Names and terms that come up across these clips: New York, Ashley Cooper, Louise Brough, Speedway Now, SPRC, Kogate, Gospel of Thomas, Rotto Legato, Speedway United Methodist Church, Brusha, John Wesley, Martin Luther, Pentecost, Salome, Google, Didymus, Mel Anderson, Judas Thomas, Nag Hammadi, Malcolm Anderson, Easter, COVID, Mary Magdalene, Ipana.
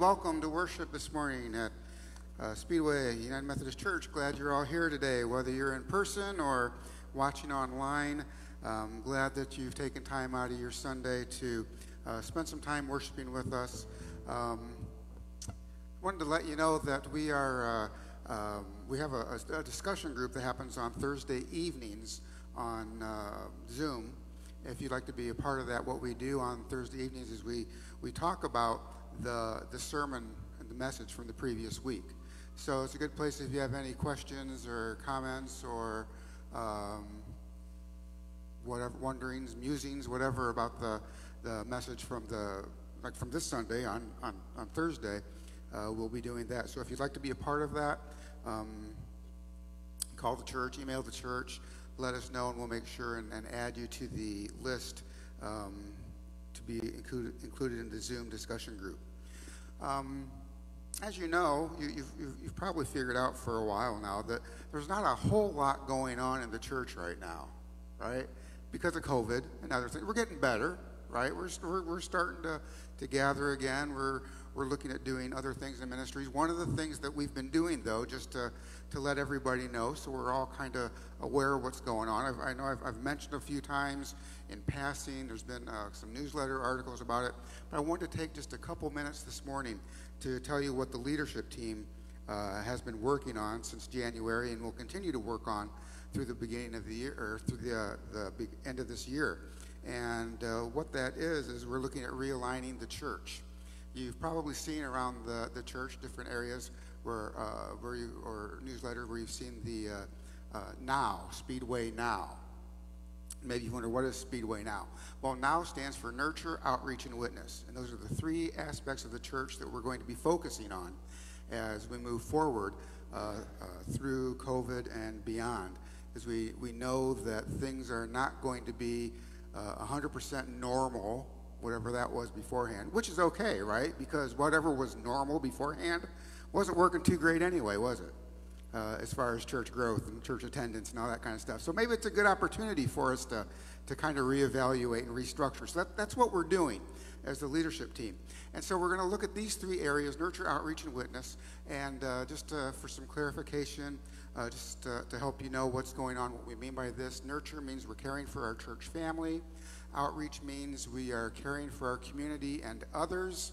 welcome to worship this morning at Speedway United Methodist Church. Glad you're all here today, whether you're in person or watching online. Glad that you've taken time out of your Sunday to spend some time worshiping with us. Wanted to let you know that we are we have a discussion group that happens on Thursday evenings on Zoom. If you'd like to be a part of that, what we do on Thursday evenings is we talk about the sermon and the message from the previous week. So it's a good place if you have any questions or comments or whatever, wonderings, musings, whatever about the message from from this Sunday on Thursday. We'll be doing that. So if you'd like to be a part of that, call the church, email the church, let us know, and we'll make sure and add you to the list to be included in the Zoom discussion group. As you know, you've probably figured out for a while now that there's not a whole lot going on in the church right now, right? Because of COVID and other things. We're getting better, right? We're starting to gather again. We're looking at doing other things in ministries. One of the things that we've been doing, though, just to let everybody know, so we're all kind of aware of what's going on. I know I've mentioned a few times in passing. There's been some newsletter articles about it. But I wanted to take just a couple minutes this morning to tell you what the leadership team has been working on since January and will continue to work on through the beginning of the year, or through the end of this year. And what that is we're looking at realigning the church. You've probably seen around the church different areas where you've seen the Now, Speedway Now. Maybe you wonder, what is Speedway Now? Well, Now stands for Nurture, Outreach, and Witness. And those are the three aspects of the church that we're going to be focusing on as we move forward through COVID and beyond. Because we know that things are not going to be 100% normal, whatever that was beforehand, which is okay, right? Because whatever was normal beforehand wasn't working too great anyway, was it? As far as church growth and church attendance and all that kind of stuff. So maybe it's a good opportunity for us to kind of reevaluate and restructure. So that's what we're doing as the leadership team. And so we're going to look at these three areas, nurture, outreach, and witness. And just for some clarification, just to help you know what's going on, what we mean by this, nurture means we're caring for our church family. Outreach means we are caring for our community and others,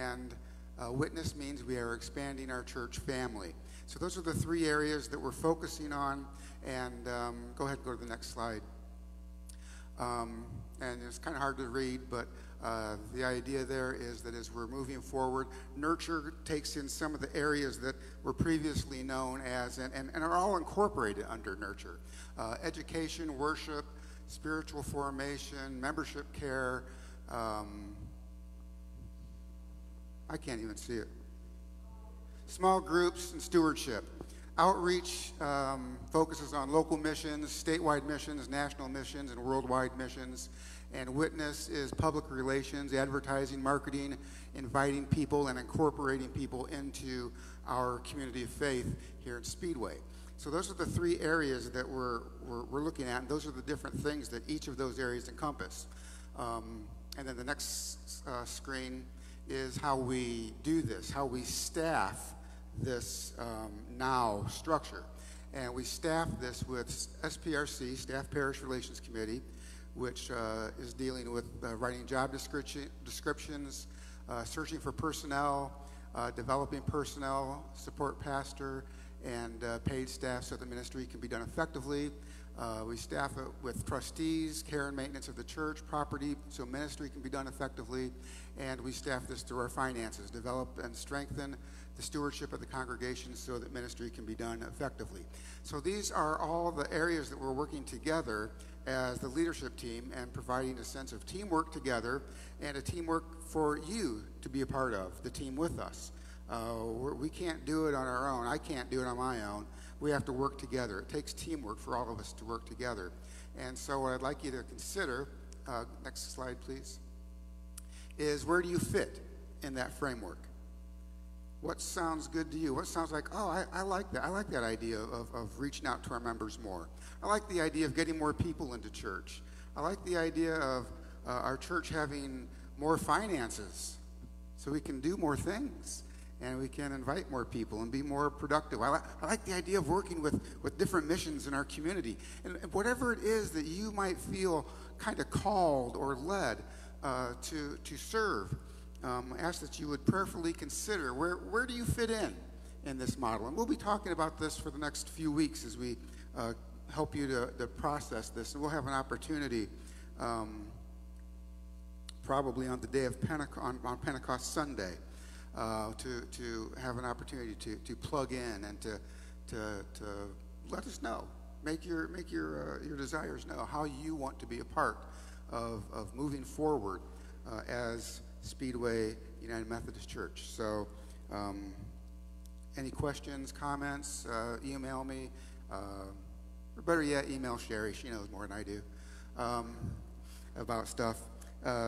and witness means we are expanding our church family. So those are the three areas that we're focusing on, and go ahead and go to the next slide. And it's kind of hard to read, but the idea there is that as we're moving forward, nurture takes in some of the areas that were previously known as, and are all incorporated under nurture. Education, worship, spiritual formation, membership care. I can't even see it. Small groups and stewardship. Outreach focuses on local missions, statewide missions, national missions, and worldwide missions. And witness is public relations, advertising, marketing, inviting people and incorporating people into our community of faith here at Speedway. So those are the three areas that we're looking at, and those are the different things that each of those areas encompass. And then the next screen is how we do this, how we staff this Now structure. And we staff this with SPRC, Staff Parish Relations Committee, which is dealing with writing job descriptions, searching for personnel, developing personnel, support pastor, and paid staff so the ministry can be done effectively. We staff it with trustees, care and maintenance of the church, property, so ministry can be done effectively. And we staff this through our finances, develop and strengthen the stewardship of the congregation so that ministry can be done effectively. So these are all the areas that we're working together as the leadership team and providing a sense of teamwork together and a teamwork for you to be a part of, the team with us. We can't do it on our own. I can't do it on my own. We have to work together. It takes teamwork for all of us to work together. And so what I'd like you to consider, next slide please, is where do you fit in that framework? What sounds good to you? What sounds like, oh, I like that. I like that idea of reaching out to our members more. I like the idea of getting more people into church. I like the idea of our church having more finances so we can do more things and we can invite more people and be more productive. I like the idea of working with different missions in our community. And whatever it is that you might feel kind of called or led to serve, I ask that you would prayerfully consider where do you fit in this model. And we'll be talking about this for the next few weeks as we help you to process this. And we'll have an opportunity probably on the day of on Pentecost Sunday to have an opportunity to plug in and to let us know, make your desires know how you want to be a part of moving forward as Speedway United Methodist Church. So any questions, comments, email me, or better yet, email Sherry. She knows more than I do about stuff.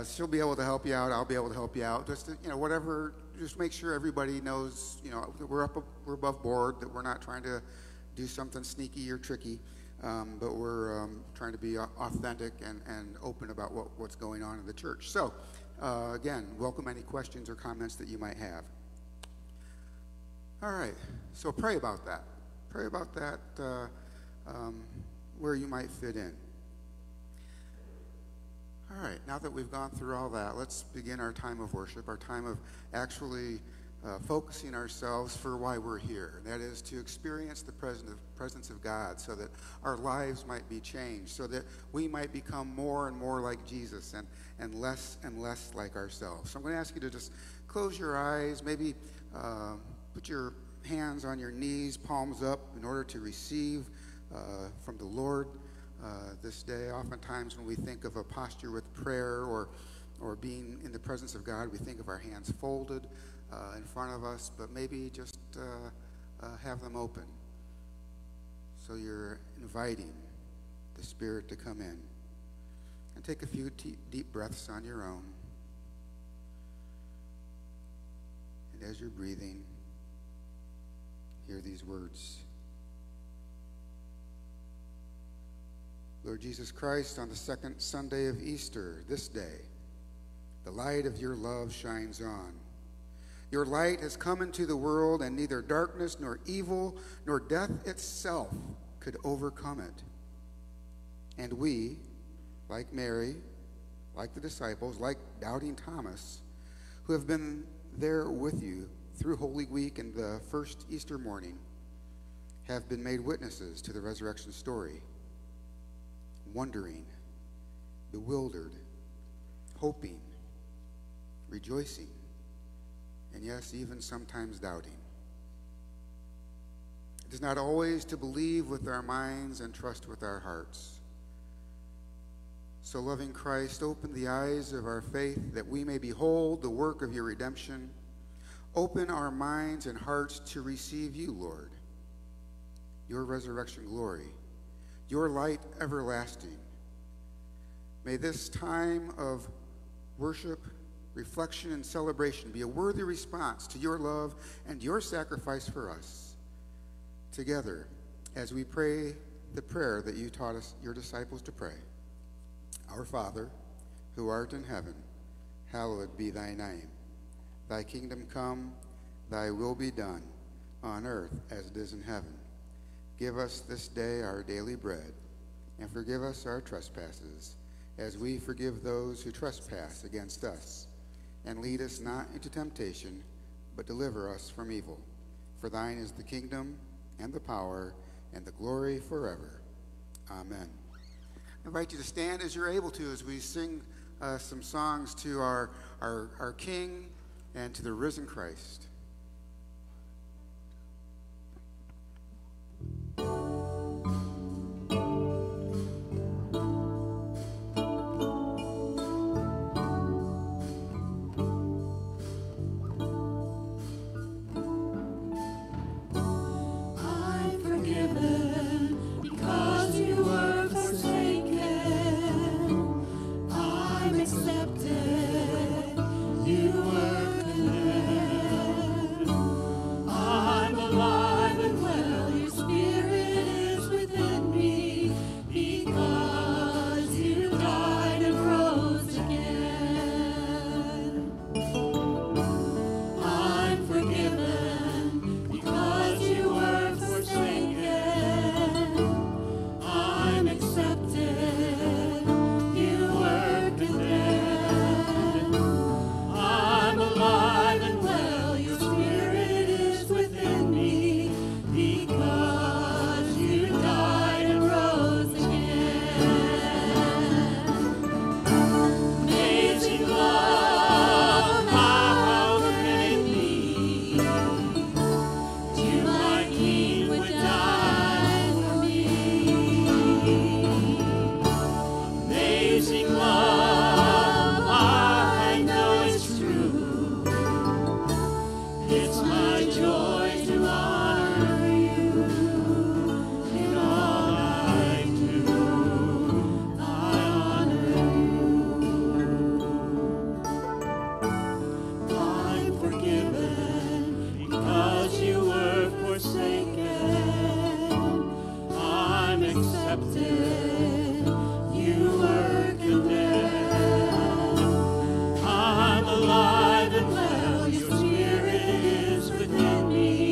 She'll be able to help you out. I'll be able to help you out. Just to, whatever. Just make sure everybody knows, that we're above board. That we're not trying to do something sneaky or tricky, but we're trying to be authentic and open about what's going on in the church. So, again, welcome any questions or comments that you might have. All right. So pray about that. Pray about that. Where you might fit in. All right, now that we've gone through all that, let's begin our time of worship, our time of actually focusing ourselves for why we're here. That is to experience the presence of God so that our lives might be changed, so that we might become more and more like Jesus and less like ourselves. So I'm going to ask you to just close your eyes, maybe put your hands on your knees, palms up, in order to receive from the Lord this day. Oftentimes when we think of a posture with prayer or being in the presence of God, we think of our hands folded in front of us, but maybe just have them open. So you're inviting the Spirit to come in. And take a few deep breaths on your own. And as you're breathing, hear these words. Lord Jesus Christ, on the second Sunday of Easter, this day, the light of your love shines on. Your light has come into the world, and neither darkness nor evil nor death itself could overcome it. And we, like Mary, like the disciples, like doubting Thomas, who have been there with you through Holy Week and the first Easter morning, have been made witnesses to the resurrection story. Wondering, bewildered, hoping, rejoicing, and yes, even sometimes doubting. It is not always to believe with our minds and trust with our hearts. So, loving Christ, open the eyes of our faith that we may behold the work of your redemption. Open our minds and hearts to receive you, Lord, your resurrection glory, your light everlasting. May this time of worship, reflection, and celebration be a worthy response to your love and your sacrifice for us. Together, as we pray the prayer that you taught us, your disciples, to pray. Our Father, who art in heaven, hallowed be thy name. Thy kingdom come, thy will be done, on earth as it is in heaven. Give us this day our daily bread, and forgive us our trespasses, as we forgive those who trespass against us. And lead us not into temptation, but deliver us from evil. For thine is the kingdom, and the power, and the glory forever. Amen. I invite you to stand as you're able to as we sing some songs to our King and to the risen Christ. Accepted, you were good. I'm alive and well, your spirit is within me.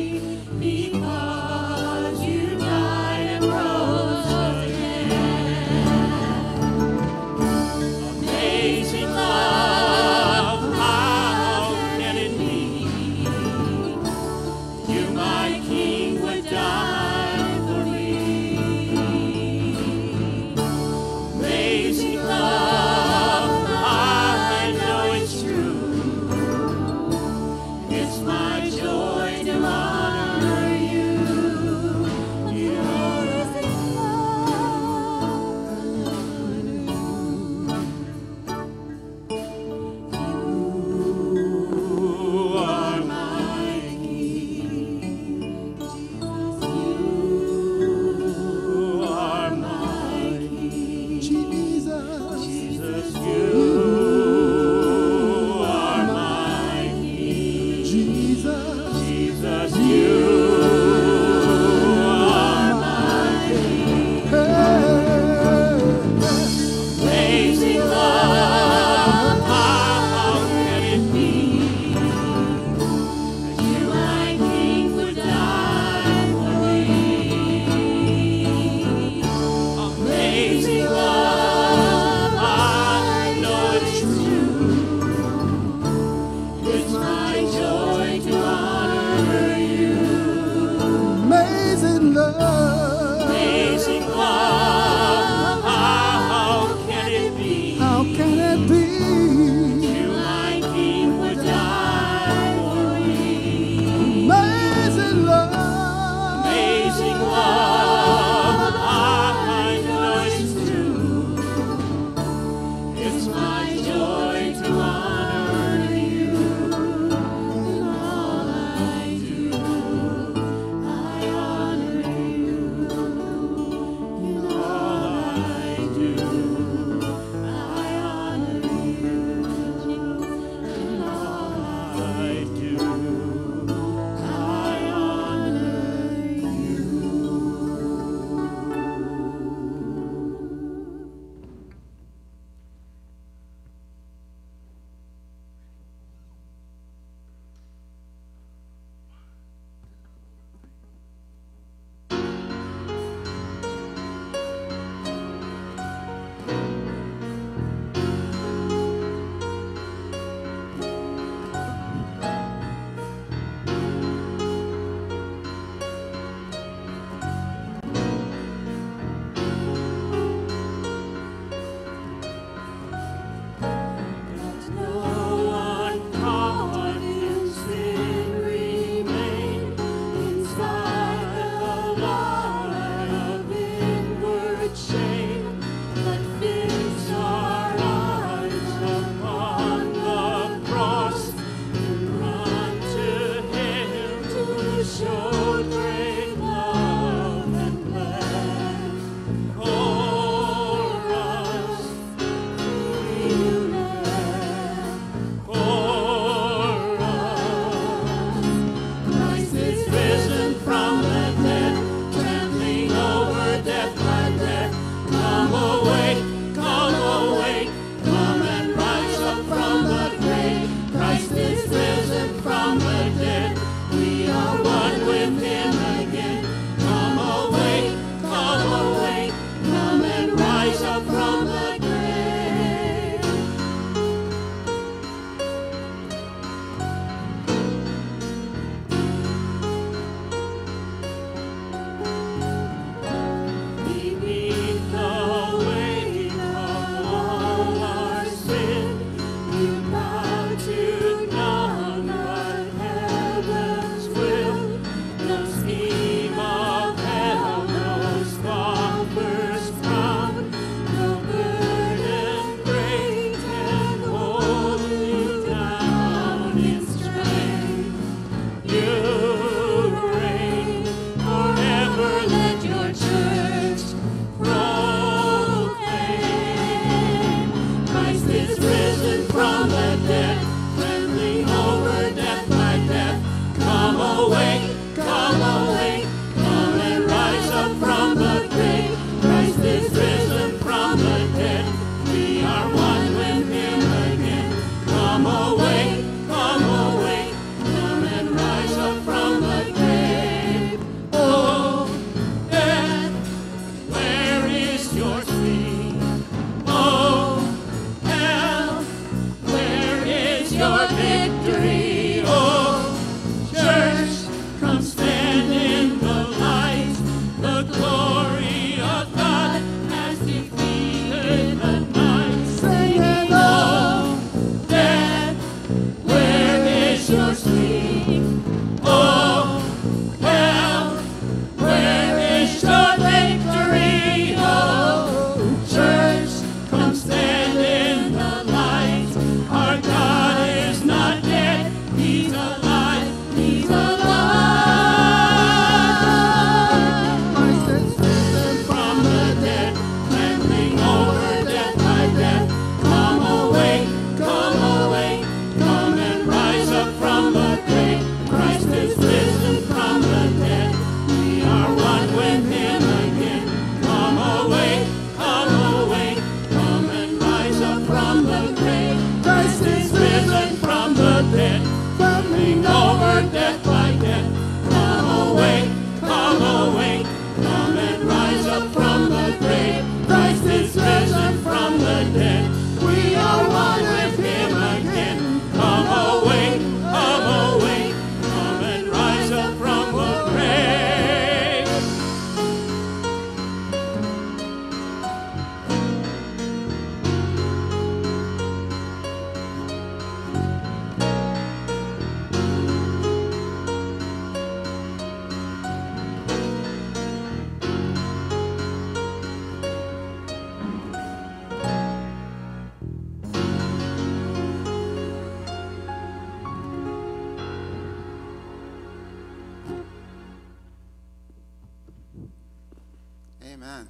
Amen.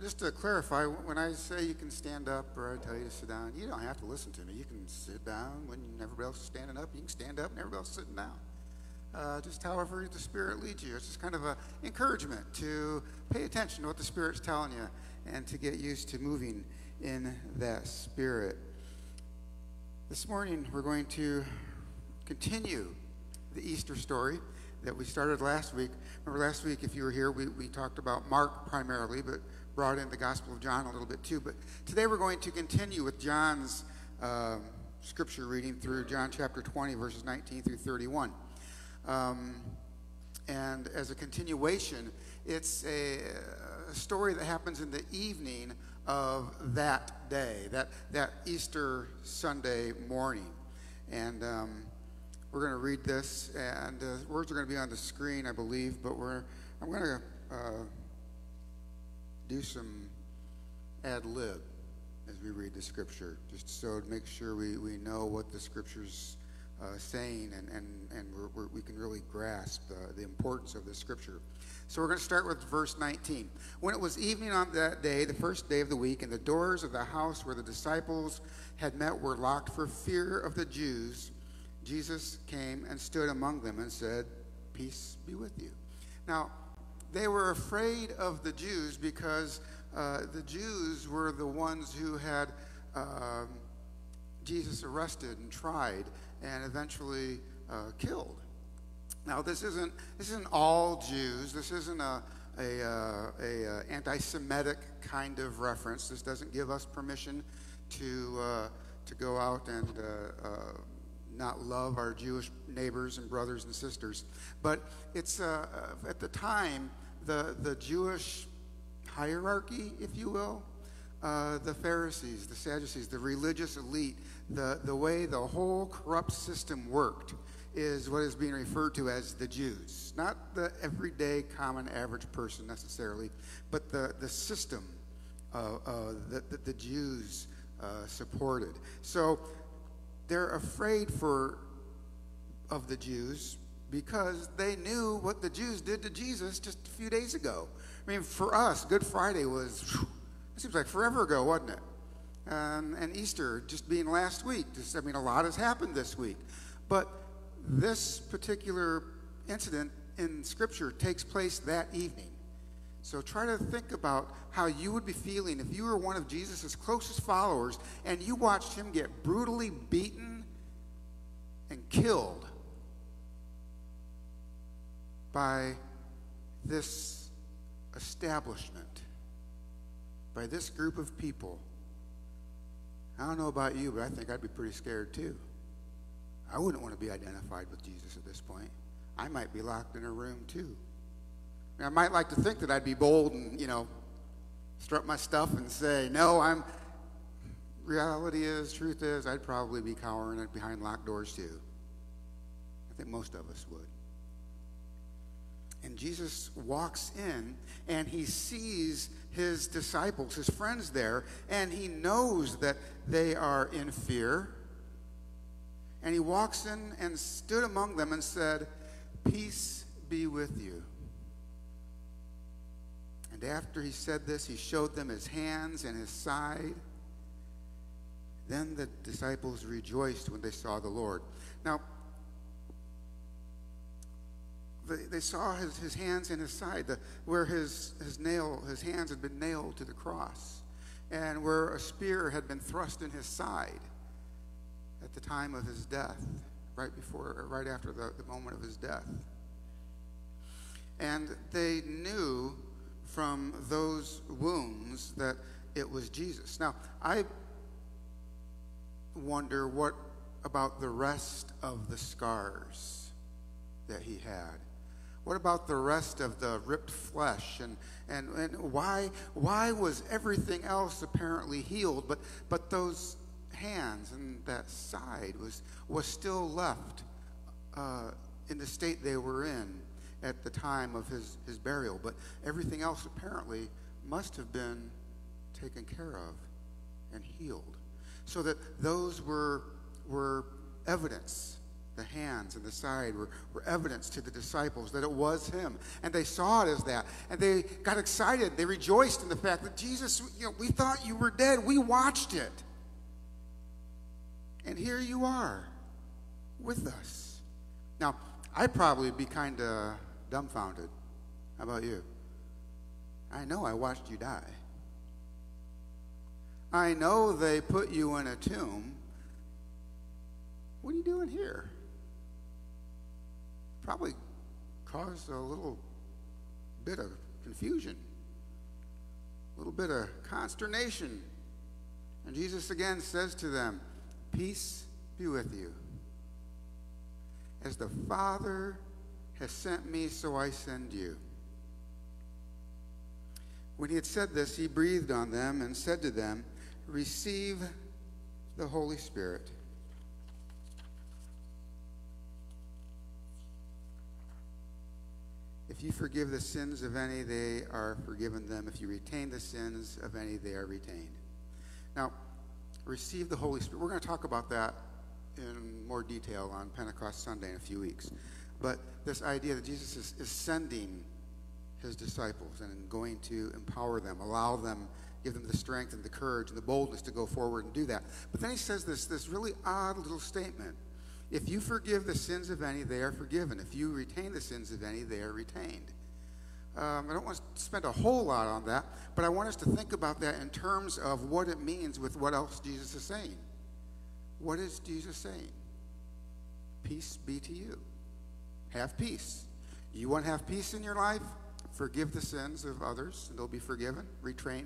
Just to clarify, when I say you can stand up or I tell you to sit down, you don't have to listen to me. You can sit down when everybody else is standing up. You can stand up and everybody else is sitting down. Just however the Spirit leads you. It's just kind of an encouragement to pay attention to what the Spirit's telling you and to get used to moving in that Spirit. This morning we're going to continue the Easter story that we started last week. Remember last week, if you were here, we talked about Mark primarily, but brought in the Gospel of John a little bit too. But today we're going to continue with John's scripture reading through John chapter 20, verses 19 through 31. And as a continuation, it's a story that happens in the evening of that day, that Easter Sunday morning. And we're going to read this, and the words are going to be on the screen, I believe, but I'm going to do some ad-lib as we read the scripture, just so to make sure we know what the scripture's saying, and we can really grasp the importance of the scripture. So we're going to start with verse 19. When it was evening on that day, the first day of the week, and the doors of the house where the disciples had met were locked for fear of the Jews, Jesus came and stood among them and said, "Peace be with you." Now, they were afraid of the Jews because the Jews were the ones who had Jesus arrested and tried and eventually killed. Now, this isn't all Jews. This isn't a anti-Semitic kind of reference. This doesn't give us permission to go out and not love our Jewish neighbors and brothers and sisters. But it's at the time the Jewish hierarchy, if you will, the Pharisees, the Sadducees, the religious elite, the way the whole corrupt system worked is what is being referred to as the Jews. Not the everyday common average person necessarily, but the system that the Jews supported. So they're afraid of the Jews because they knew what the Jews did to Jesus just a few days ago. I mean, for us, Good Friday was, it seems like forever ago, wasn't it? And Easter just being last week. I mean, a lot has happened this week. But this particular incident in Scripture takes place that evening. So try to think about how you would be feeling if you were one of Jesus' closest followers and you watched him get brutally beaten and killed by this establishment, by this group of people. I don't know about you, but I think I'd be pretty scared too. I wouldn't want to be identified with Jesus at this point. I might be locked in a room too. I might like to think that I'd be bold and, strut my stuff and say, no, reality is, truth is, I'd probably be cowering behind locked doors too. I think most of us would. And Jesus walks in and he sees his disciples, his friends there, and he knows that they are in fear. And he walks in and stood among them and said, "Peace be with you." And after he said this, he showed them his hands and his side. Then the disciples rejoiced when they saw the Lord. Now, they saw his hands and his side, where his hands had been nailed to the cross, and where a spear had been thrust in his side at the time of his death, right after the moment of his death. And they knew from those wounds that it was Jesus. Now, I wonder what about the rest of the scars that he had? What about the rest of the ripped flesh? And why was everything else apparently healed, but those hands and that side was still left in the state they were in at the time of his burial? But everything else apparently must have been taken care of and healed, so that those were evidence the hands and the side were evidence to the disciples that it was him. And they saw it as that. And they got excited. They rejoiced in the fact that Jesus, you know, we thought you were dead. We watched it. And here you are with us. Now, I'd probably be kind of dumbfounded. How about you? I know I watched you die. I know they put you in a tomb. What are you doing here? Probably caused a little bit of confusion, a little bit of consternation. And Jesus again says to them, "Peace be with you. As the Father has sent me, so I send you." When he had said this, he breathed on them and said to them, "Receive the Holy Spirit." If you forgive the sins of any, they are forgiven them. If you retain the sins of any, they are retained. Now, receive the Holy Spirit. We're going to talk about that in more detail on Pentecost Sunday in a few weeks. But this idea that Jesus is sending his disciples and going to empower them, allow them, give them the strength and the courage and the boldness to go forward and do that. But then he says this really odd little statement. If you forgive the sins of any, they are forgiven. If you retain the sins of any, they are retained. I don't want to spend a whole lot on that, but I want us to think about that in terms of what it means with what else Jesus is saying. What is Jesus saying? Peace be to you. Have peace. You want to have peace in your life? Forgive the sins of others, and they'll be forgiven. Retain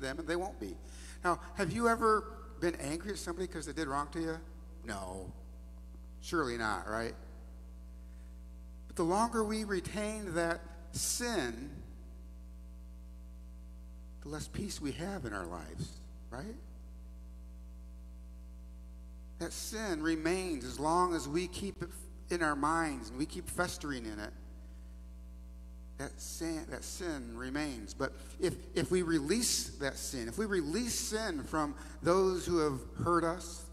them, and they won't be. Now, have you ever been angry at somebody because they did wrong to you? No. Surely not, right? But the longer we retain that sin, the less peace we have in our lives, right? That sin remains as long as we keep it in our minds and we keep festering in it. That sin remains. But if we release that sin, if we release sin from those who have hurt us,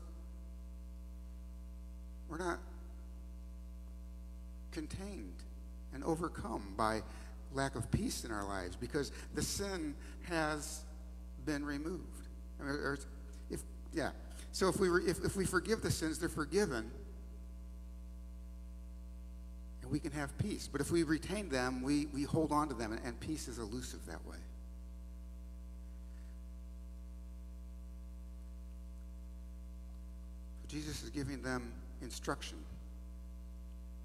we're not contained and overcome by lack of peace in our lives because the sin has been removed. I mean, So if we forgive the sins, they're forgiven, and we can have peace. But if we retain them, we hold on to them, and peace is elusive that way. So Jesus is giving them instruction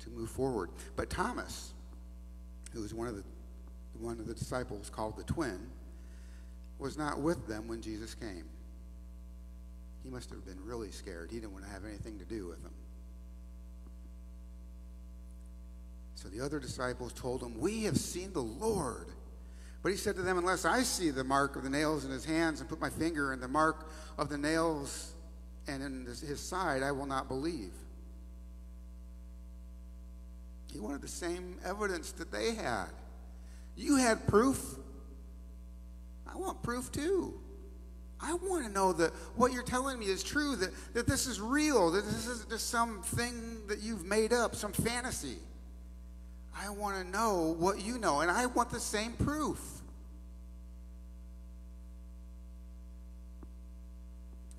to move forward. But Thomas, who was one of the disciples called the twin, was not with them when Jesus came. He must have been really scared. He didn't want to have anything to do with them. So the other disciples told him, "We have seen the Lord." But he said to them, "Unless I see the mark of the nails in his hands and put my finger in the mark of the nails and in his side, I will not believe." He wanted the same evidence that they had. You had proof. I want proof too. I want to know that what you're telling me is true, that this is real, that this isn't just something that you've made up, some fantasy. I want to know what you know, and I want the same proof.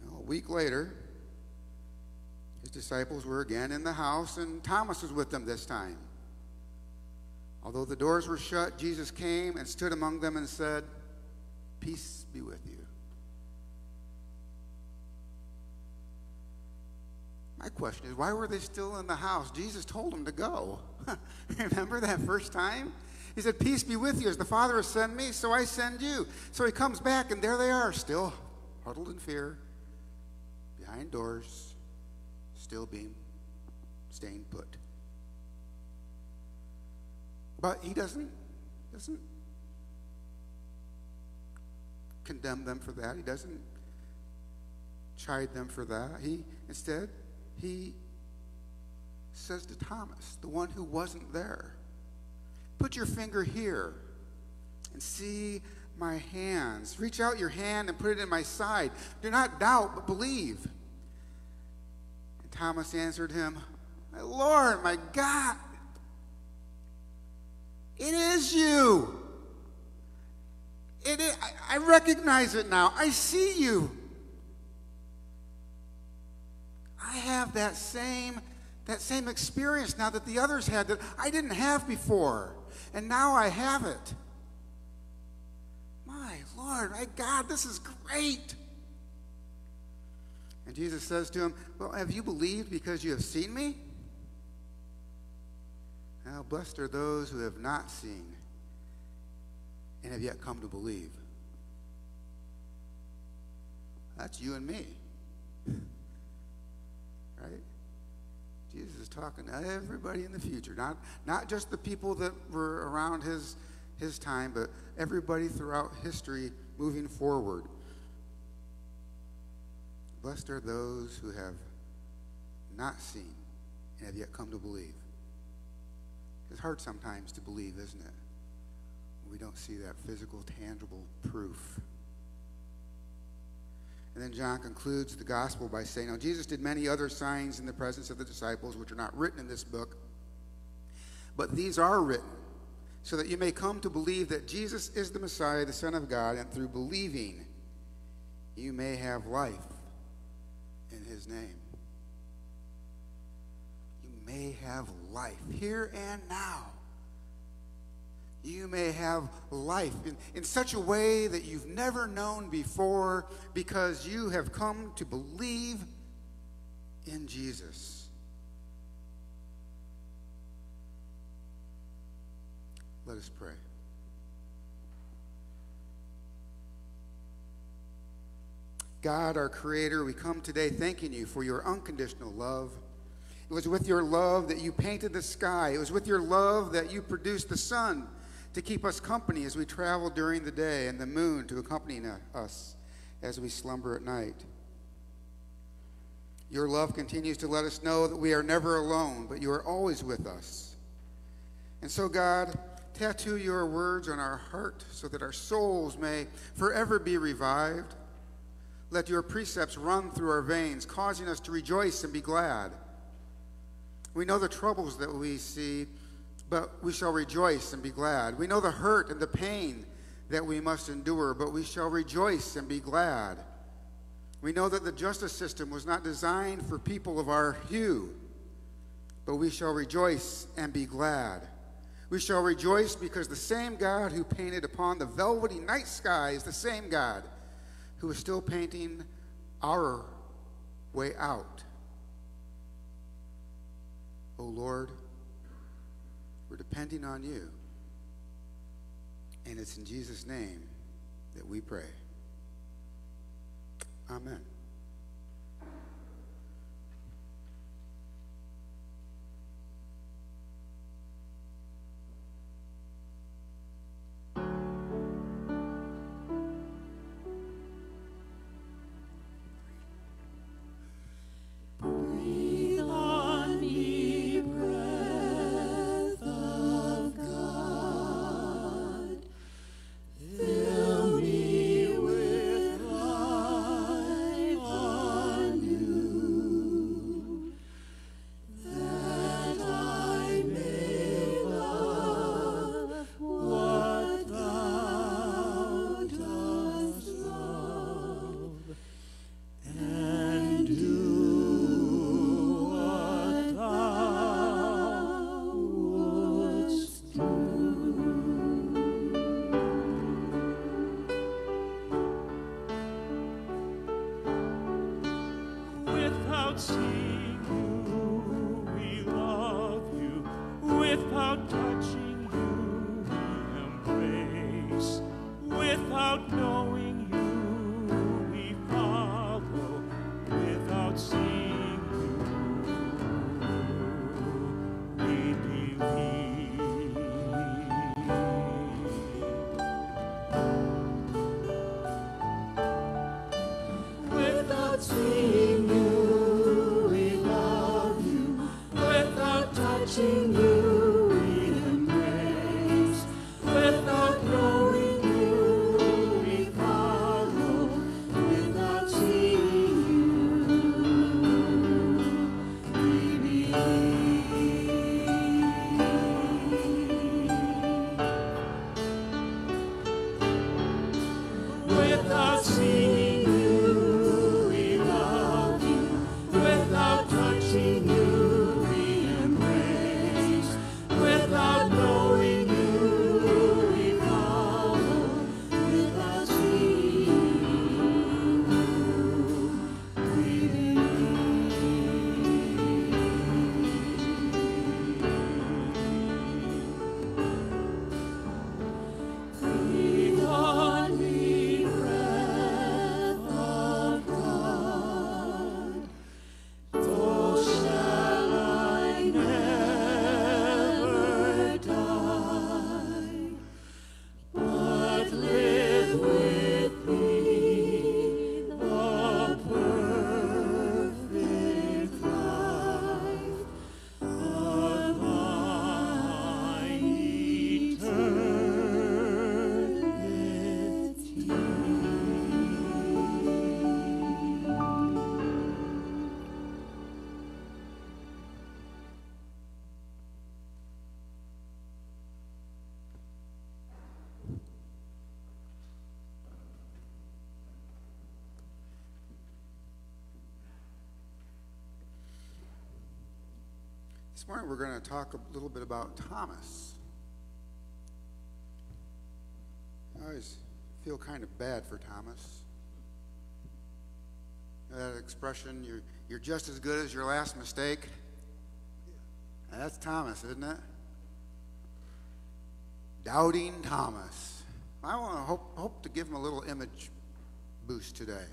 Now, a week later, his disciples were again in the house, and Thomas was with them this time. Although the doors were shut, Jesus came and stood among them and said, "Peace be with you." My question is, why were they still in the house? Jesus told them to go. Remember that first time? He said, "Peace be with you. As the Father has sent me, so I send you." So he comes back, and there they are, still huddled in fear, behind doors, still staying put. But he doesn't condemn them for that. He doesn't chide them for that. Instead, he says to Thomas, the one who wasn't there, "Put your finger here and see my hands. Reach out your hand and put it in my side. Do not doubt, but believe." And Thomas answered him, My Lord, my God, it is you. It is, I recognize it now. I see you. I have that same experience now that the others had that I didn't have before. And now I have it. My Lord, my God, this is great. And Jesus says to him, well, have you believed because you have seen me? Now, blessed are those who have not seen and have yet come to believe. That's you and me. Right? Jesus is talking to everybody in the future, not just the people that were around his time, but everybody throughout history moving forward. Blessed are those who have not seen and have yet come to believe. It's hard sometimes to believe, isn't it? We don't see that physical, tangible proof. And then John concludes the gospel by saying, now Jesus did many other signs in the presence of the disciples, which are not written in this book, but these are written, so that you may come to believe that Jesus is the Messiah, the Son of God, and through believing you may have life in his name. You may have life here and now. You may have life in such a way that you've never known before, because you have come to believe in Jesus. Let us pray. God, our Creator, we come today thanking you for your unconditional love. It was with your love that you painted the sky. It was with your love that you produced the sun to keep us company as we travel during the day, and the moon to accompany us as we slumber at night. Your love continues to let us know that we are never alone, but you are always with us. And so, God, tattoo your words on our heart so that our souls may forever be revived. Let your precepts run through our veins, causing us to rejoice and be glad. We know the troubles that we see, but we shall rejoice and be glad. We know the hurt and the pain that we must endure, but we shall rejoice and be glad. We know that the justice system was not designed for people of our hue, but we shall rejoice and be glad. We shall rejoice because the same God who painted upon the velvety night sky is the same God who is still painting our way out. Oh Lord, we're depending on you, and it's in Jesus' name that we pray. Amen. This morning we're going to talk a little bit about Thomas. I always feel kind of bad for Thomas. That expression, you're just as good as your last mistake. Now that's Thomas, isn't it? Doubting Thomas. I want to hope to give him a little image boost today.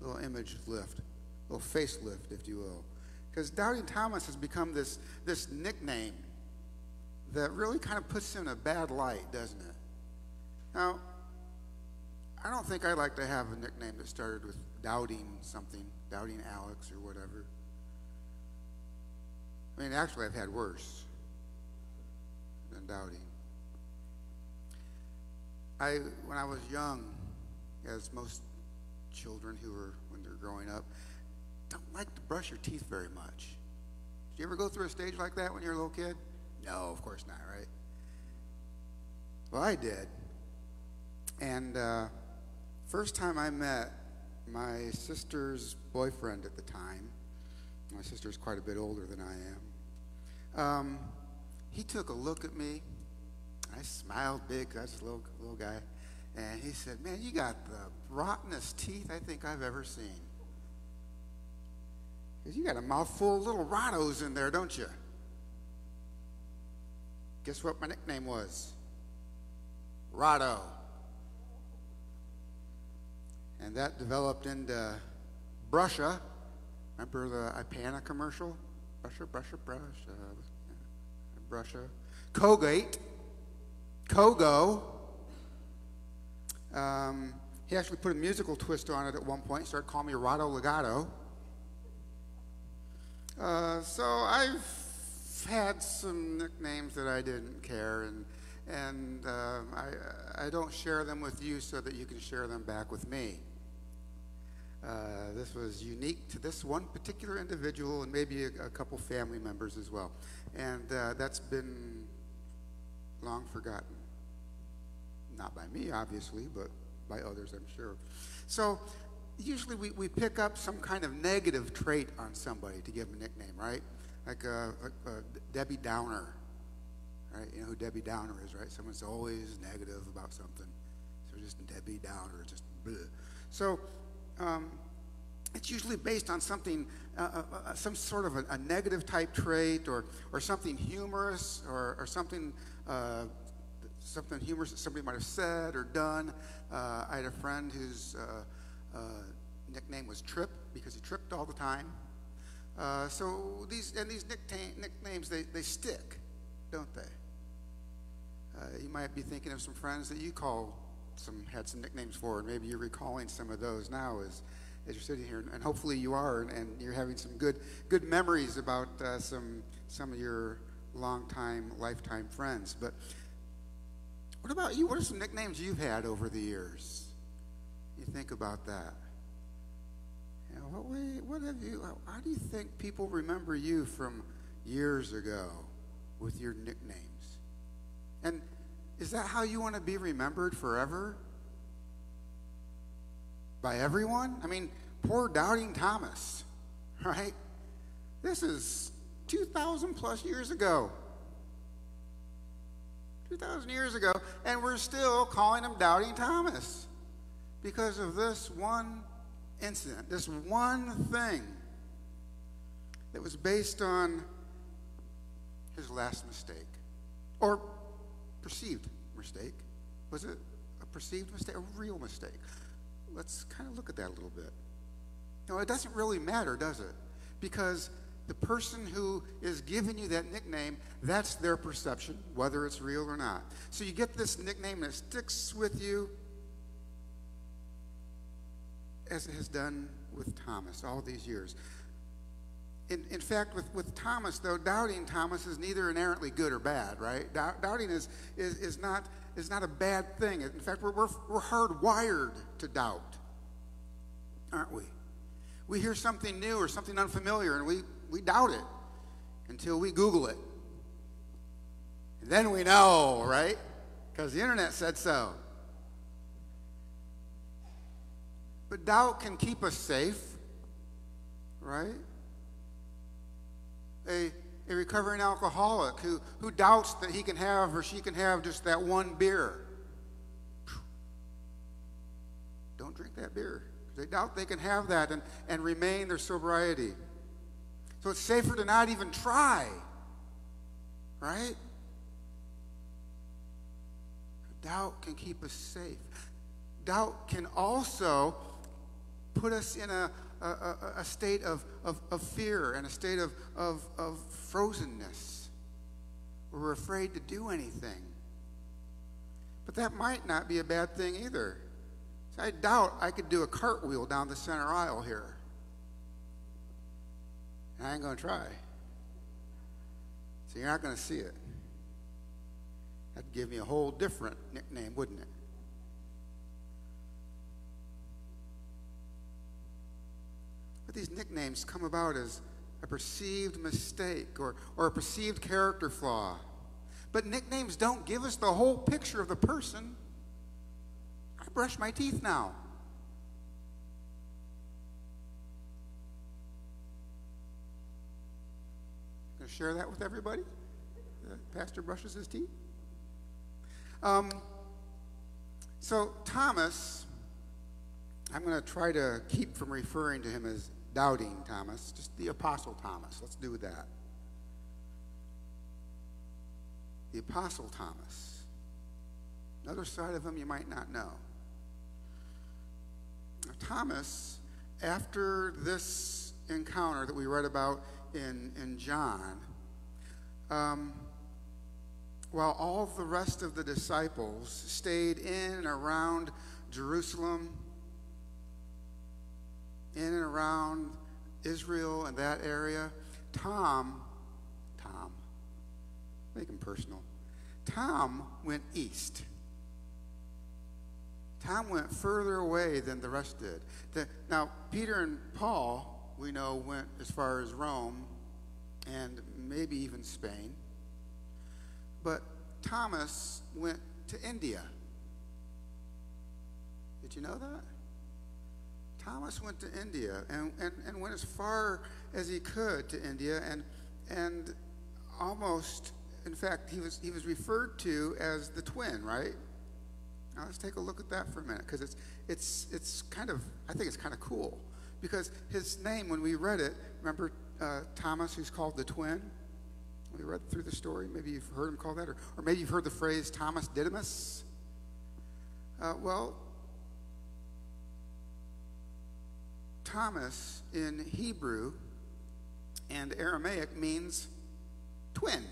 A little image lift. A little facelift, if you will. Because Doubting Thomas has become this nickname that really kind of puts him in a bad light, doesn't it? Now, I don't think I'd like to have a nickname that started with doubting something, doubting Alex or whatever. I mean, actually, I've had worse than doubting. When I was young, as most children who were when they're growing up, don't like to brush your teeth very much. Did you ever go through a stage like that when you were a little kid? No, of course not, right? Well, I did. And first time I met my sister's boyfriend at the time, my sister's quite a bit older than I am, he took a look at me. I smiled big, I was just a little guy. And he said, "Man, you got the rottenest teeth I think I've ever seen. You got a mouthful of little rottos in there, don't you?" Guess what my nickname was? Rotto. And that developed into Brusha. Remember the Ipana commercial? Brusha, Brusha, Brusha, Brusha. Kogate. Kogo. He actually put a musical twist on it at one point. Started calling me Rotto Legato. So I've had some nicknames that I didn't care, and I don't share them with you so that you can share them back with me. This was unique to this one particular individual and maybe a couple family members as well, and that's been long forgotten. Not by me, obviously, but by others, I'm sure. So. Usually we pick up some kind of negative trait on somebody to give them a nickname, right? Like Debbie Downer, right? You know who Debbie Downer is, right? Someone's always negative about something. So just Debbie Downer, just bleh. So it's usually based on something, some sort of a negative type trait or something humorous or something something humorous that somebody might have said or done. I had a friend who's... nickname was Trip because he tripped all the time. So these nicknames, they stick, don't they? You might be thinking of some friends that you had some nicknames for, and maybe you're recalling some of those now as you're sitting here, and hopefully you are, and you're having some good memories about some of your lifetime friends. But what about you? What are some nicknames you've had over the years? You think about that. You know, how do you think people remember you from years ago with your nicknames? And is that how you want to be remembered forever? By everyone? I mean, poor Doubting Thomas, right? This is 2,000 plus years ago. 2,000 years ago, and we're still calling him Doubting Thomas. Because of this one incident, this one thing that was based on his last mistake, or perceived mistake. Was it a perceived mistake, a real mistake? Let's kind of look at that a little bit. No, it doesn't really matter, does it? Because the person who is giving you that nickname, that's their perception, whether it's real or not. So you get this nickname and it sticks with you, as it has done with Thomas all these years. In fact, with Thomas, though, Doubting Thomas is neither inherently good or bad, right? Doubting is not a bad thing. In fact, we're hardwired to doubt, aren't we? We hear something new or something unfamiliar, and we doubt it until we Google it. And then we know, right? Because the internet said so. But doubt can keep us safe, right? A recovering alcoholic who doubts that he can have or she can have just that one beer. Don't drink that beer. They doubt they can have that and remain their sobriety. So it's safer to not even try, right? Doubt can keep us safe. Doubt can also put us in a state of fear and a state of frozenness. We're afraid to do anything. But that might not be a bad thing either. So I doubt I could do a cartwheel down the center aisle here. And I ain't going to try. So you're not going to see it. That'd give me a whole different nickname, wouldn't it? But these nicknames come about as a perceived mistake or a perceived character flaw. But nicknames don't give us the whole picture of the person. I brush my teeth now. I'm going to share that with everybody? The pastor brushes his teeth? So Thomas, I'm going to try to keep from referring to him as doubting Thomas, just the Apostle Thomas. Let's do that. The Apostle Thomas. Another side of him you might not know. Now, Thomas, after this encounter that we read about in John, while all the rest of the disciples stayed in and around Jerusalem, in and around Israel and that area, Tom, make him personal, Tom went east. Tom went further away than the rest did. Now, Peter and Paul, we know, went as far as Rome and maybe even Spain. But Thomas went to India. Did you know that? Thomas went to India and went as far as he could to India and almost, in fact, he was referred to as the twin, right? Now let's take a look at that for a minute, because it's kind of, I think it's kind of cool, because his name, when we read it, remember Thomas, who's called the twin? We read through the story. Maybe you've heard him called that, or maybe you've heard the phrase Thomas Didymus. Well, Thomas in Hebrew and Aramaic means twin.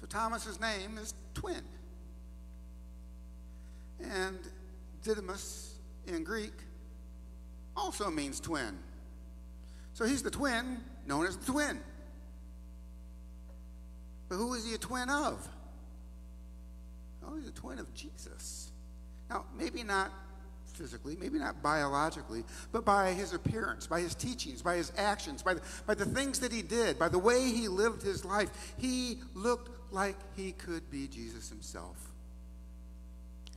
So Thomas's name is twin. And Didymus in Greek also means twin. So he's the twin known as the twin. But who is he a twin of? Oh, he's a twin of Jesus. Now, maybe not physically, maybe not biologically, but by his appearance, by his teachings, by his actions, by the things that he did, by the way he lived his life, he looked like he could be Jesus himself.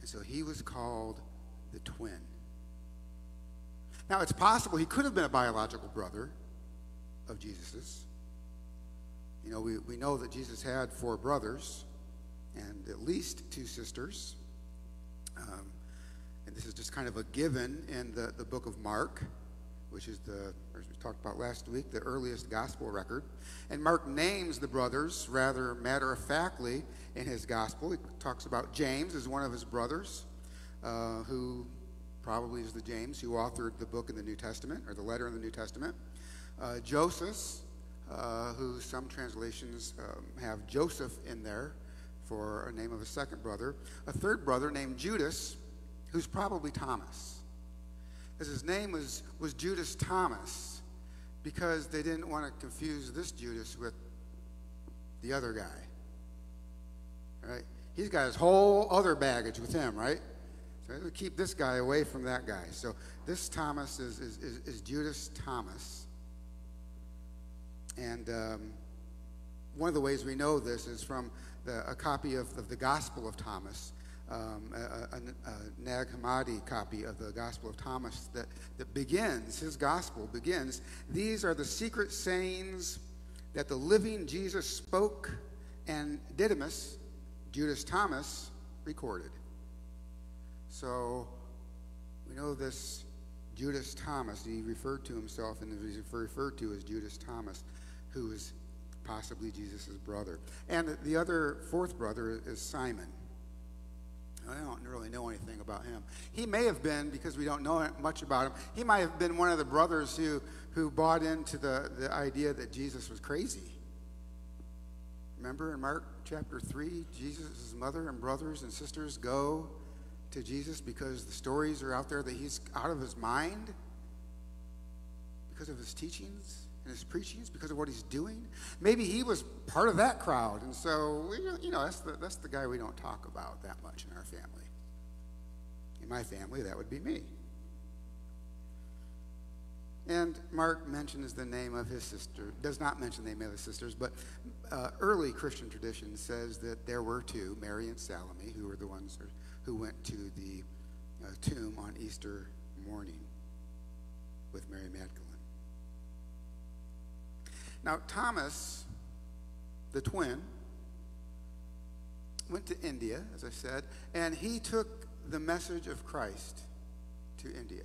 And so he was called the twin. Now, it's possible he could have been a biological brother of Jesus's. You know, we know that Jesus had 4 brothers and at least 2 sisters. And this is just kind of a given in the book of Mark, which is the, as we talked about last week, the earliest gospel record. And Mark names the brothers rather matter-of-factly in his gospel. He talks about James as one of his brothers, who probably is the James who authored the book in the New Testament, or the letter in the New Testament. Joseph, who some translations have Joseph in there for a name of a second brother. A third brother named Judas, who's probably Thomas. As his name was Judas Thomas, because they didn't want to confuse this Judas with the other guy. Right? He's got his whole other baggage with him, right? So it'll keep this guy away from that guy. So this Thomas is Judas Thomas. And one of the ways we know this is from a copy of the Gospel of Thomas, a Nag Hammadi copy of the Gospel of Thomas that begins, his Gospel begins, these are the secret sayings that the living Jesus spoke and Didymus, Judas Thomas, recorded. So we know this Judas Thomas, he referred to himself and is referred to as Judas Thomas, who is possibly Jesus' brother. And the other fourth brother is Simon. I don't really know anything about him. He may have been, because we don't know much about him, he might have been one of the brothers who bought into the idea that Jesus was crazy. Remember in Mark chapter 3, Jesus' mother and brothers and sisters go to Jesus because the stories are out there that he's out of his mind because of his teachings and his preachings, because of what he's doing. Maybe he was part of that crowd, and so that's the guy we don't talk about that much in our family. In my family, that would be me. And Mark mentions the name of his sister, does not mention the name of his sisters, but early Christian tradition says that there were two, Mary and Salome, who were the ones who went to the tomb on Easter morning with Mary Magdalene. Now, Thomas, the twin, went to India, as I said, and he took the message of Christ to India.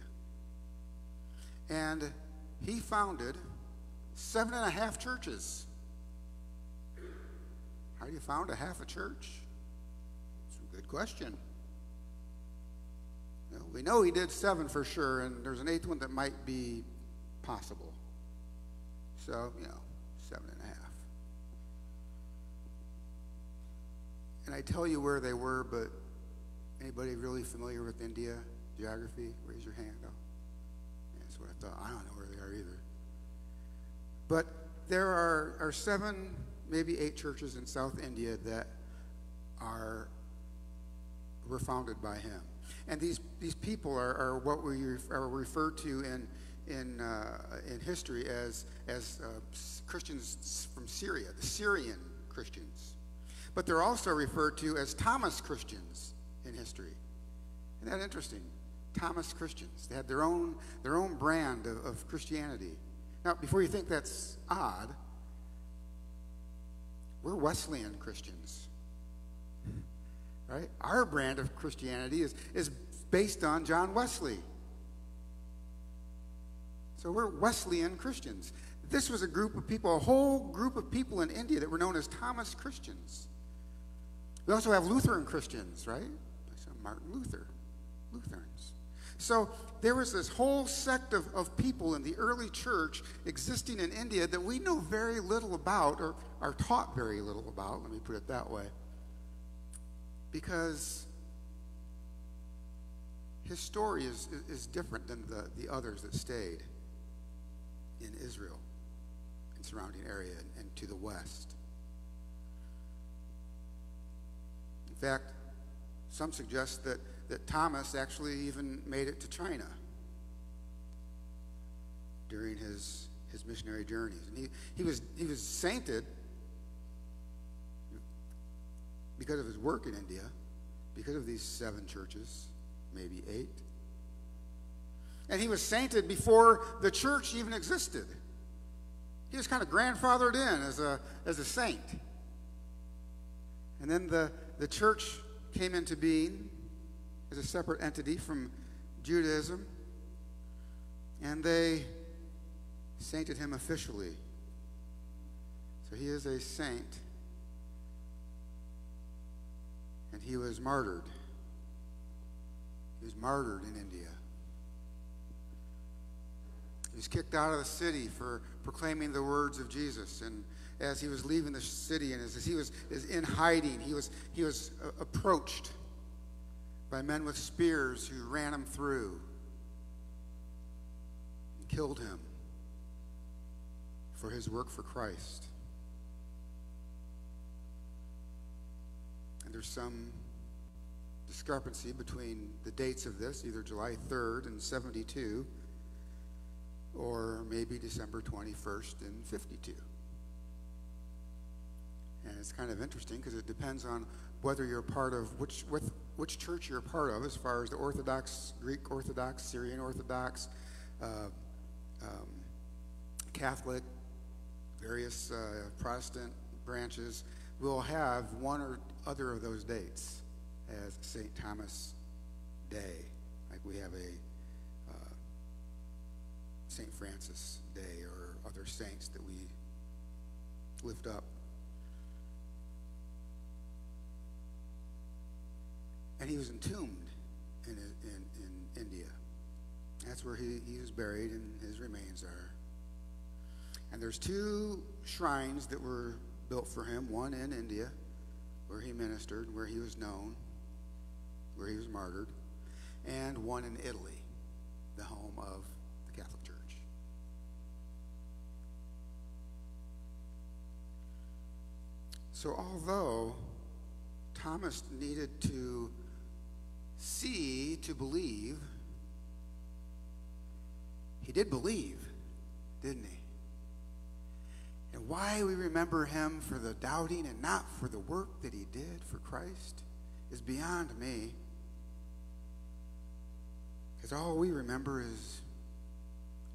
And he founded 7.5 churches. How do you found a half a church? It's a good question. You know, we know he did 7 for sure, and there's an 8th one that might be possible. So, 7.5. And I tell you where they were, but anybody really familiar with India geography? Raise your hand. Oh, that's what I thought. I don't know where they are either. But there are 7, maybe 8 churches in South India that were founded by him. And these people are what we are referred to in history as Christians from Syria, the Syrian Christians. But they're also referred to as Thomas Christians in history. Isn't that interesting? Thomas Christians. They had their own brand of Christianity. Now, before you think that's odd, we're Wesleyan Christians. Right? Our brand of Christianity is based on John Wesley. So we're Wesleyan Christians. This was a group of people, a whole group of people in India that were known as Thomas Christians. We also have Lutheran Christians, right? Martin Luther, Lutherans. So there was this whole sect of people in the early church existing in India that we know very little about, or are taught very little about, let me put it that way, because his story is different than the others that stayed in Israel and surrounding area and to the west. In fact, some suggest that Thomas actually even made it to China during his missionary journeys. And he was sainted because of his work in India, because of these 7 churches, maybe 8. And he was sainted before the church even existed. He was kind of grandfathered in as a saint. And then the church came into being as a separate entity from Judaism, and they sainted him officially. So he is a saint, and he was martyred. He was martyred in India. He was kicked out of the city for proclaiming the words of Jesus. And as he was leaving the city, and as he was in hiding, he was approached by men with spears who ran him through and killed him for his work for Christ. And there's some discrepancy between the dates of this, either July 3rd and 72, or maybe December 21st and 52. And it's kind of interesting because it depends on whether you're part of which church you're part of, as far as the Orthodox, Greek Orthodox, Syrian Orthodox, Catholic, various Protestant branches will have one or other of those dates as St. Thomas Day. Like we have a St. Francis Day or other saints that we lift up. And he was entombed in India. That's where he was buried and his remains are. And there's two shrines that were built for him, one in India, where he ministered, where he was known, where he was martyred, and one in Italy, the home of the Catholic Church. So although Thomas needed to see to believe, he did believe, didn't he? And why we remember him for the doubting and not for the work that he did for Christ is beyond me. Because all we remember is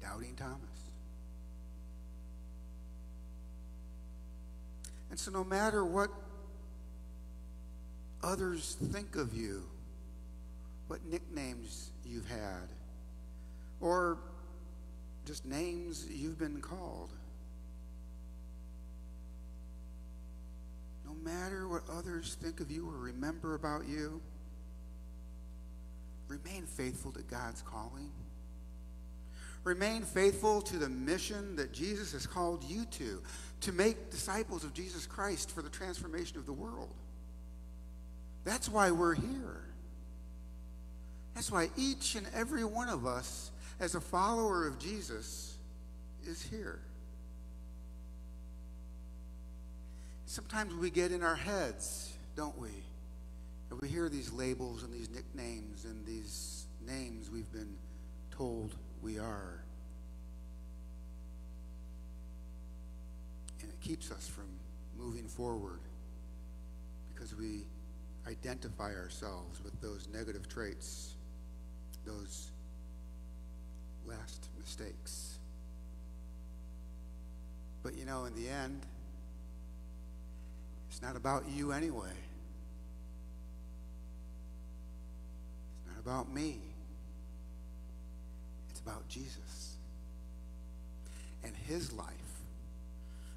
doubting Thomas. And so no matter what others think of you, what nicknames you've had, or just names you've been called, no matter what others think of you or remember about you, remain faithful to God's calling. Remain faithful to the mission that Jesus has called you to make disciples of Jesus Christ for the transformation of the world. That's why we're here. That's why each and every one of us, as a follower of Jesus, is here. Sometimes we get in our heads, don't we? And we hear these labels and these nicknames and these names we've been told we are. And it keeps us from moving forward because we identify ourselves with those negative traits, those last mistakes. But you know, in the end, it's not about you anyway. It's not about me. It's about Jesus and his life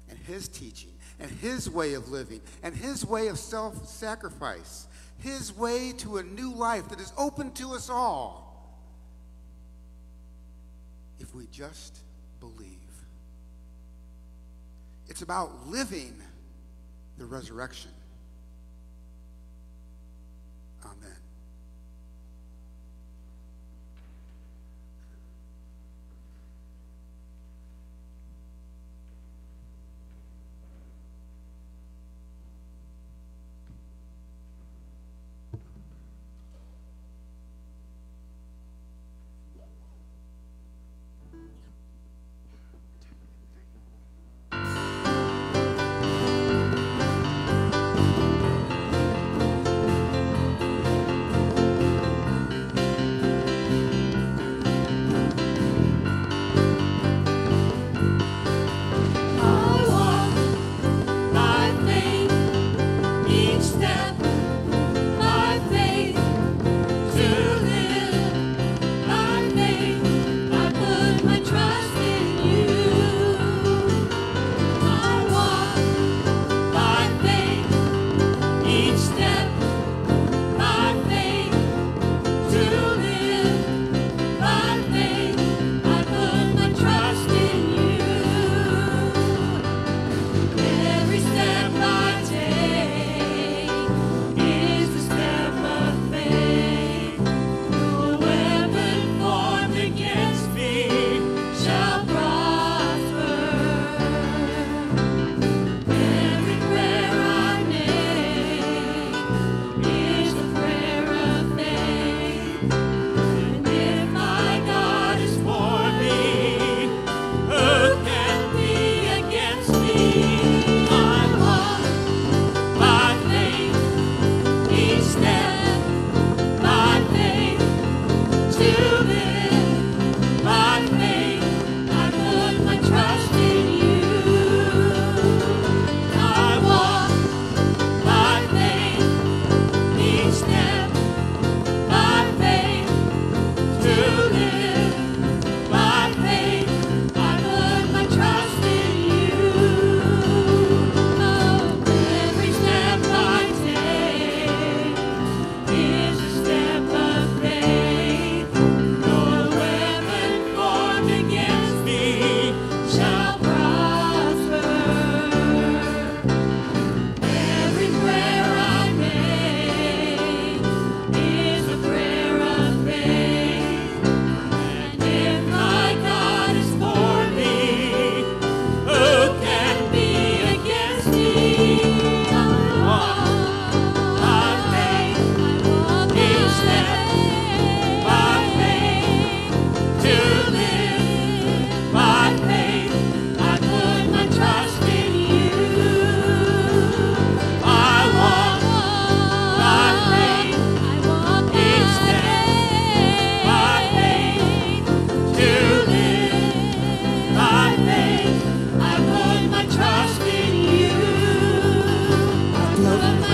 and his teaching and his way of living and his way of self-sacrifice, his way to a new life that is open to us all if we just believe. It's about living the resurrection. Amen.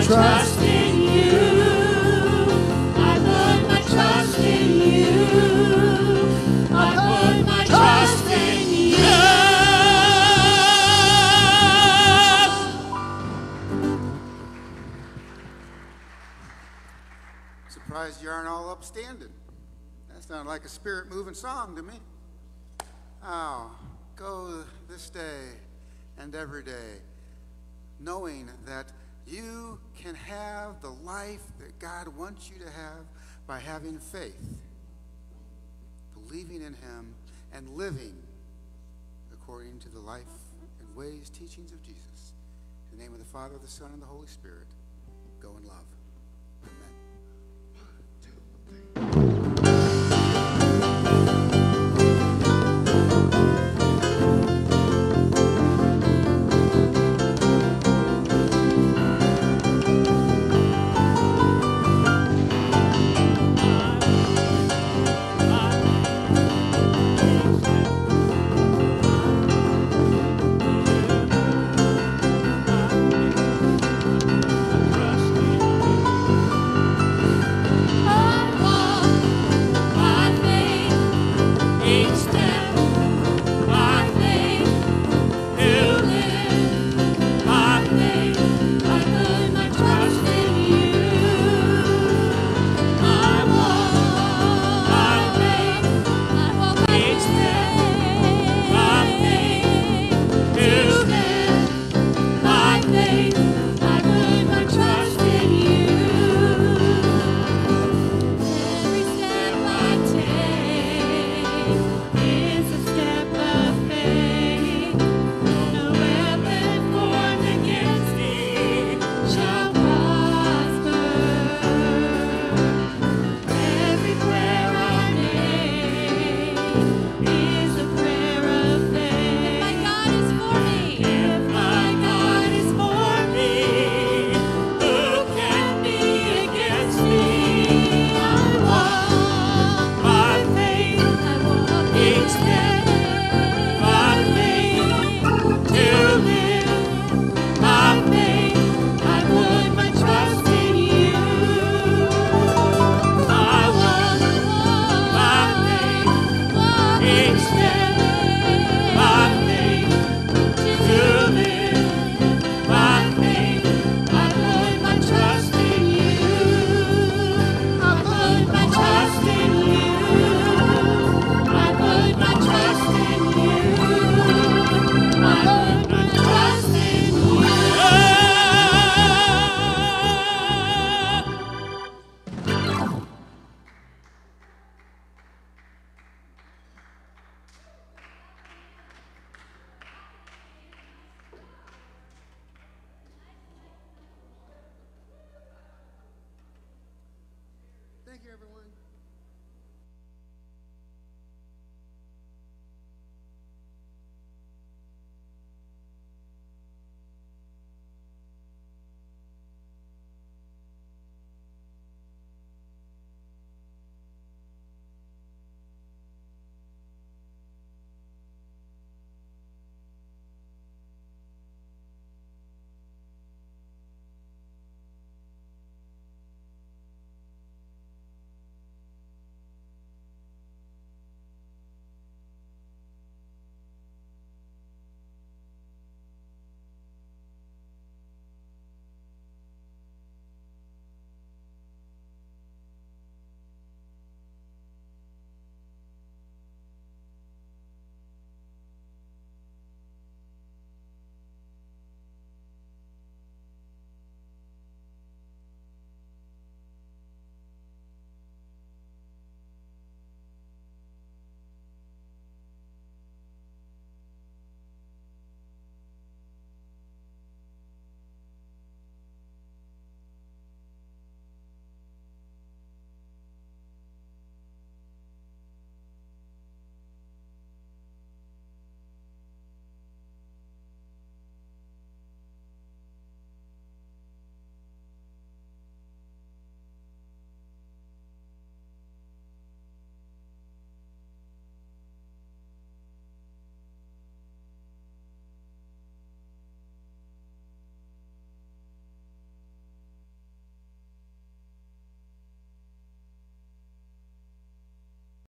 trust in you. I put my trust in you. I put my trust in you. Surprised you aren't all upstanding. That sounded like a spirit-moving song to me. Oh, go this day and every day, knowing that you can have the life that God wants you to have by having faith, believing in Him, and living according to the life and ways, teachings of Jesus. In the name of the Father, the Son, and the Holy Spirit, go in love. Amen. 1, 2, 3.